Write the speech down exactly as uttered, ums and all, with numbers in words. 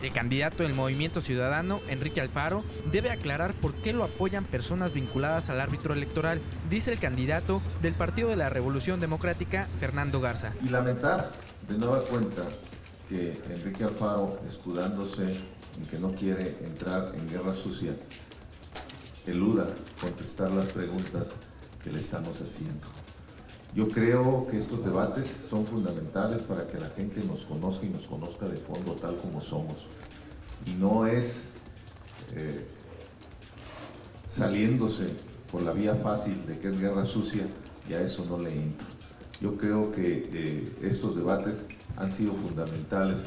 El candidato del Movimiento Ciudadano, Enrique Alfaro, debe aclarar por qué lo apoyan personas vinculadas al árbitro electoral, dice el candidato del Partido de la Revolución Democrática, Fernando Garza. Y lamentar de nueva cuenta que Enrique Alfaro, escudándose en que no quiere entrar en guerra sucia, eluda contestar las preguntas que le estamos haciendo. Yo creo que estos debates son fundamentales para que la gente nos conozca y nos conozca de fondo tal como somos. Y no es eh, saliéndose por la vía fácil de que es guerra sucia, y a eso no le entro. Yo creo que eh, estos debates han sido fundamentales.